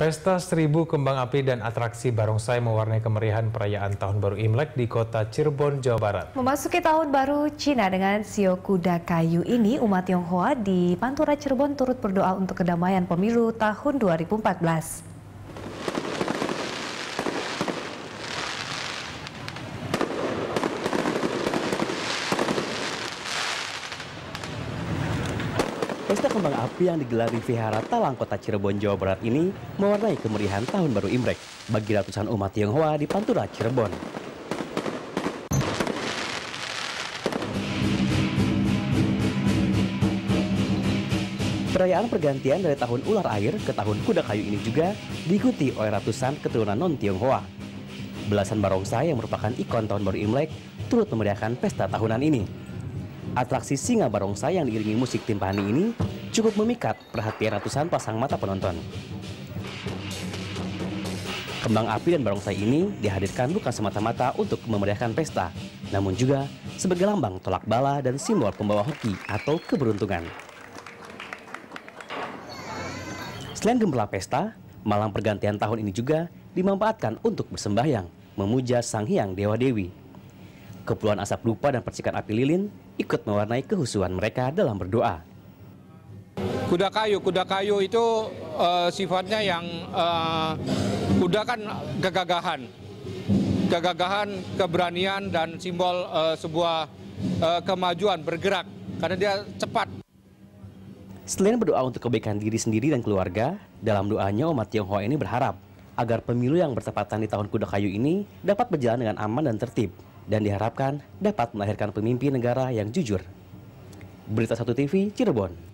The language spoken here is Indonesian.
Pesta 1000 kembang api dan atraksi barongsai mewarnai kemeriahan perayaan Tahun Baru Imlek di kota Cirebon, Jawa Barat. Memasuki Tahun Baru Cina dengan Shio Kuda Kayu ini, umat Tionghoa di Pantura Cirebon turut berdoa untuk kedamaian pemilu tahun 2014. Pesta kembang api yang digelar di Vihara Talang Kota Cirebon, Jawa Barat ini mewarnai kemeriahan Tahun Baru Imlek bagi ratusan umat Tionghoa di Pantura, Cirebon. Perayaan pergantian dari tahun ular air ke tahun kuda kayu ini juga diikuti oleh ratusan keturunan non-Tionghoa. Belasan barongsai yang merupakan ikon Tahun Baru Imlek turut memeriahkan pesta tahunan ini. Atraksi singa barongsai yang diiringi musik timpani ini cukup memikat perhatian ratusan pasang mata penonton. Kembang api dan barongsai ini dihadirkan bukan semata-mata untuk memeriahkan pesta, namun juga sebagai lambang tolak bala dan simbol pembawa hoki atau keberuntungan. Selain gembala pesta, malam pergantian tahun ini juga dimanfaatkan untuk bersembahyang, memuja Sang Hyang Dewa Dewi. Kepulan asap dupa dan percikan api lilin ikut mewarnai kehusuan mereka dalam berdoa. Kuda kayu itu sifatnya yang kuda kan kegagahan, keberanian dan simbol sebuah kemajuan bergerak karena dia cepat. Selain berdoa untuk kebaikan diri sendiri dan keluarga, dalam doanya umat Tionghoa ini berharap agar pemilu yang bertepatan di tahun kuda kayu ini dapat berjalan dengan aman dan tertib, dan diharapkan dapat melahirkan pemimpin negara yang jujur. Berita Satu TV, Cirebon.